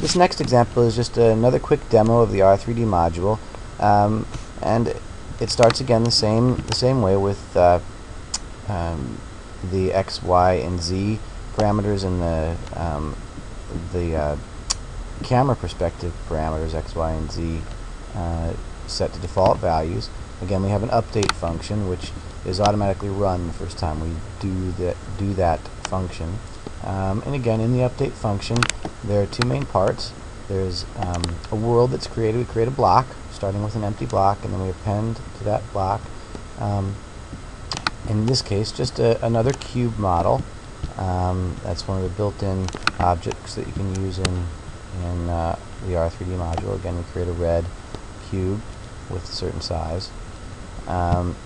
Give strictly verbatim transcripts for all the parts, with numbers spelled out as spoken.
This next example is just another quick demo of the R three D module, um, and it starts again the same the same way with uh, um, the X, Y, and Z parameters and the um, the uh, camera perspective parameters X, Y, and Z uh, set to default values. Again, we have an update function which is automatically run the first time we do that do that function. Um, and again, in the update function, there are two main parts. There's um, a world that's created. We create a block, starting with an empty block, and then we append to that block, um, in this case, just a, another cube model. Um, that's one of the built-in objects that you can use in, in uh, the R three D module. Again, we create a red cube with a certain size. Um,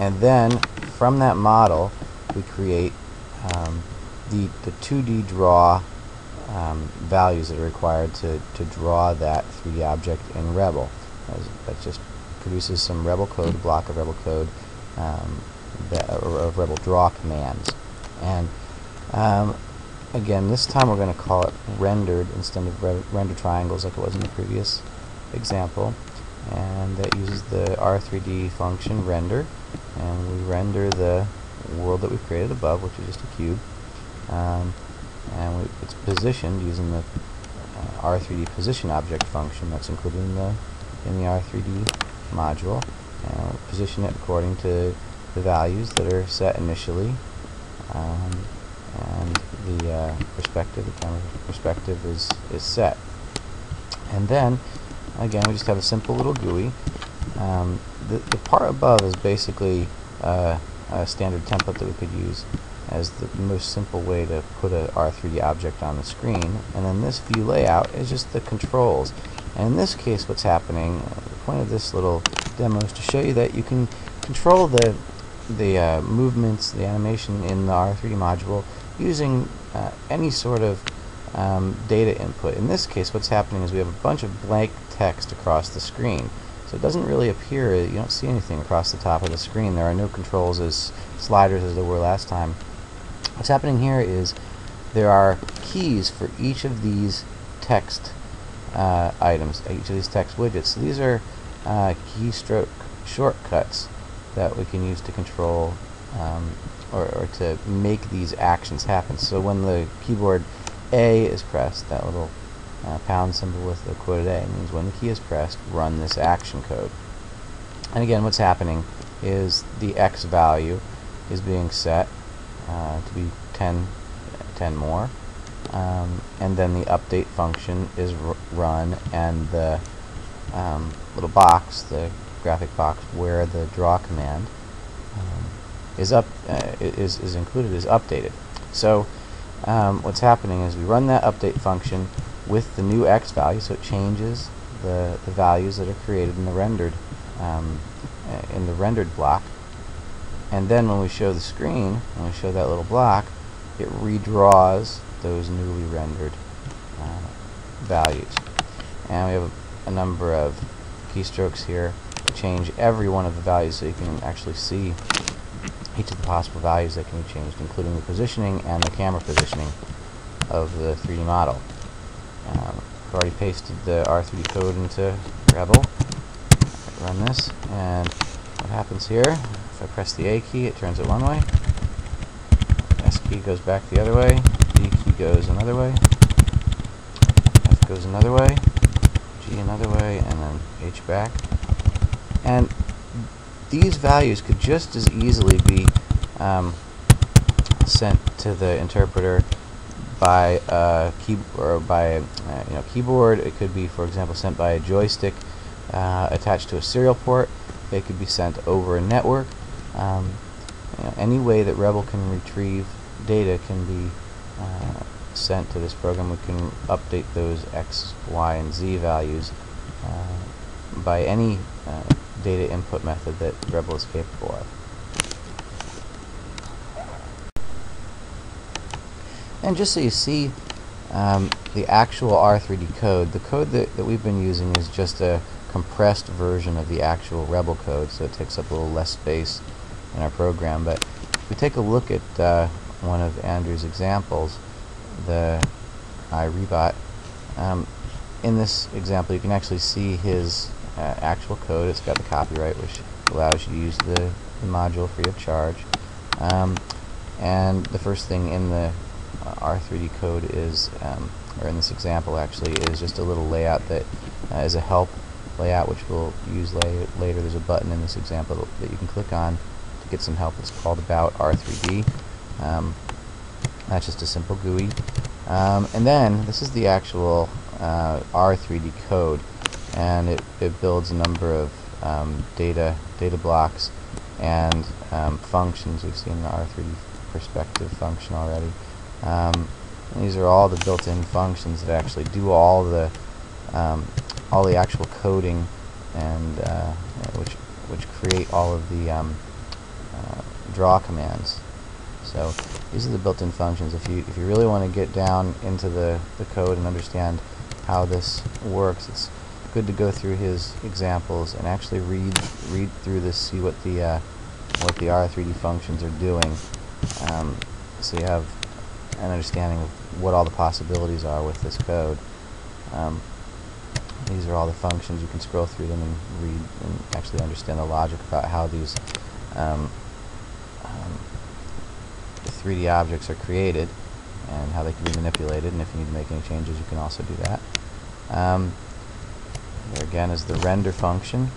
and then, from that model, we create um, the, the two D draw um, values that are required to, to draw that three D object in REBOL. That just produces some REBOL code, a block of REBOL code, um, that, or of REBOL draw commands. And um, again, this time we're going to call it rendered instead of re render triangles like it was in the previous example. And that uses the R three D function render, and we render the world that we've created above, which is just a cube. Um, and we, it's positioned using the uh, R three D position object function that's included in the in the R three D module, and we'll position it according to the values that are set initially, um, and the uh, perspective, the camera perspective is is set. And then again, we just have a simple little G U I. Um, the, the part above is basically uh, a standard template that we could use as the most simple way to put a R three D object on the screen. And then this view layout is just the controls. And in this case, what's happening, uh, the point of this little demo is to show you that you can control the, the uh, movements, the animation in the R three D module using uh, any sort of Um, data input. In this case, what's happening is we have a bunch of blank text across the screen, so it doesn't really appear, you don't see anything across the top of the screen. There are no controls as sliders as there were last time. What's happening here is there are keys for each of these text uh, items, each of these text widgets. So these are uh, keystroke shortcuts that we can use to control um, or, or to make these actions happen. So when the keyboard A is pressed, that little uh, pound symbol with the quoted A means when the key is pressed, run this action code. And again, what's happening is the X value is being set uh, to be ten, ten more, um, and then the update function is r run, and the um, little box, the graphic box where the draw command um, is up uh, is is included is updated. So Um, what's happening is we run that update function with the new X value, so it changes the, the values that are created in the rendered um, in the rendered block. And then when we show the screen, when we show that little block, it redraws those newly rendered uh, values. And we have a, a number of keystrokes here to change every one of the values, so you can actually see each of the possible values that can be changed, including the positioning and the camera positioning of the three D model. Um, I've already pasted the R three D code into REBOL. Run this, and what happens here, if I press the A key, it turns it one way, S key goes back the other way, D key goes another way, F goes another way, G another way, and then H back. And these values could just as easily be um, sent to the interpreter by a key or by uh, you know, keyboard. It could be, for example, sent by a joystick uh, attached to a serial port. They could be sent over a network. Um, you know, any way that REBOL can retrieve data can be uh, sent to this program. We can update those X, Y, and Z values uh, by any uh, data input method that REBOL is capable of. And just so you see um, the actual R three D code, the code that, that we've been using is just a compressed version of the actual REBOL code, so it takes up a little less space in our program. But if we take a look at uh, one of Andrew's examples, the iRebot Um, in this example, you can actually see his uh, actual code. It's got the copyright, which allows you to use the, the module free of charge. Um, and the first thing in the uh, R three D code is, um, or in this example actually, is just a little layout that uh, is a help layout, which we'll use la later. There's a button in this example that you can click on to get some help. It's called About R three D. Um, that's just a simple G U I. Um, and then this is the actual uh, R three D code, and it, it builds a number of um, data data blocks and um, functions. We've seen the R three D perspective function already. Um, these are all the built-in functions that actually do all the um, all the actual coding, and uh, which which create all of the um, uh, draw commands. So these are the built-in functions. If you if you really want to get down into the the code and understand how this works, it's good to go through his examples and actually read read through this, see what the uh, what the R three D functions are doing, um, so you have an understanding of what all the possibilities are with this code. Um, these are all the functions. You can scroll through them and read and actually understand the logic about how these um, um, three D objects are created and how they can be manipulated, and if you need to make any changes you can also do that. Um, there again is the render function,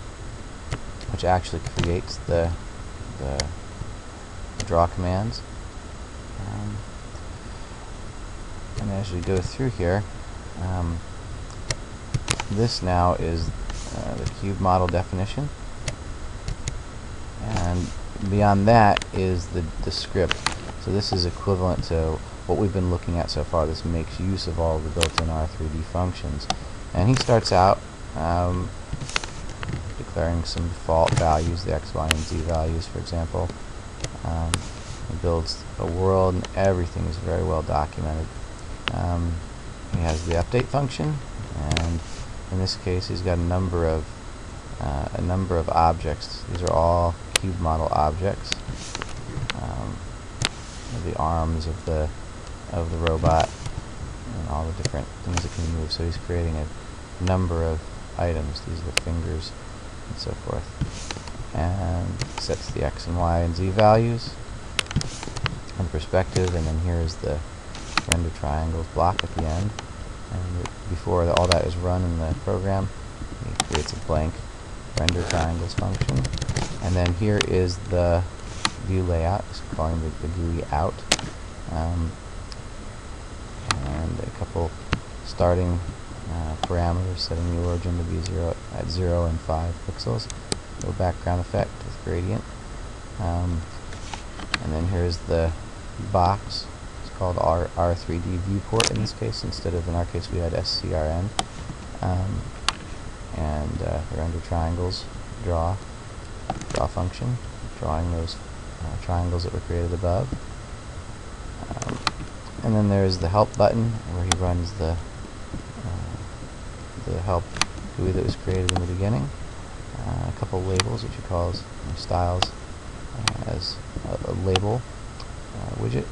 which actually creates the, the draw commands. Um, and as we go through here, um, this now is uh, the cube model definition, and beyond that is the, the script. So this is equivalent to what we've been looking at so far. This makes use of all the built-in R three D functions. And he starts out um, declaring some default values, the X, Y, and Z values, for example. Um, he builds a world, and everything is very well documented. Um, he has the update function, and in this case, he's got a number of uh, a number of objects. These are all cube model objects. Um, the arms of the of the robot and all the different things that can move. So he's creating a number of items. These are the fingers and so forth. And sets the X and Y and Z values and perspective, and then here is the render triangles block at the end. And before the, all that is run in the program, he creates a blank render triangles function. And then here is the view layout, just calling the, the G U I out, um, and a couple starting uh, parameters, setting the origin to be zero at zero and five pixels, no background effect with gradient, um, and then here's the box. It's called R R3D viewport in this case, instead of in our case we had S C R N, um, and uh, the render triangles draw draw function, drawing those Uh, triangles that were created above. Um, and then there's the help button where he runs the uh, the help G U I that was created in the beginning. Uh, a couple labels, which he calls um, styles, uh, as a, a label uh, widget.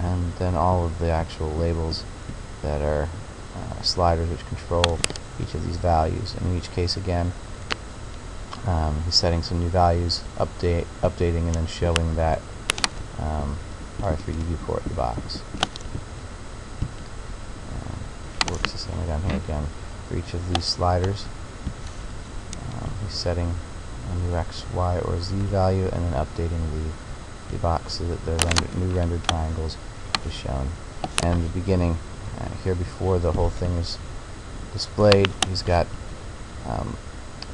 And then all of the actual labels that are uh, sliders which control each of these values. And in each case, again, Um, he's setting some new values, update, updating, and then showing that um, R three D viewport in the box. Um, works the same way down here again for each of these sliders. Um, he's setting a new X, Y, or Z value, and then updating the, the box so that the render, new rendered triangles is shown. And the beginning, uh, here before the whole thing is displayed, he's got um,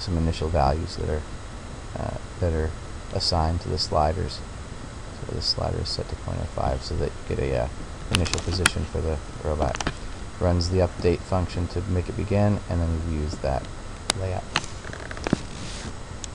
some initial values that are uh, that are assigned to the sliders. So this slider is set to zero point zero five so that you get a uh, initial position for the robot. Runs the update function to make it begin, and then we use that layout.